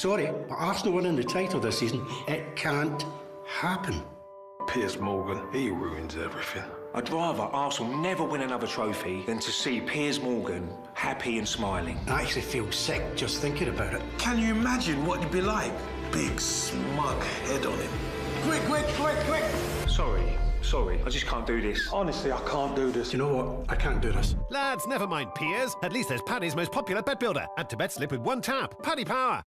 Sorry, but Arsenal winning the title this season, it can't happen. Piers Morgan, he ruins everything. I'd rather Arsenal never win another trophy than to see Piers Morgan happy and smiling. I actually feel sick just thinking about it. Can you imagine what it'd be like? Big smug head on him. Quick, quick, quick, quick! Sorry, I just can't do this. Honestly, I can't do this. You know what? I can't do this. Lads, never mind Piers. At least there's Paddy's most popular bet builder. Add to BetSlip with one tap. Paddy Power.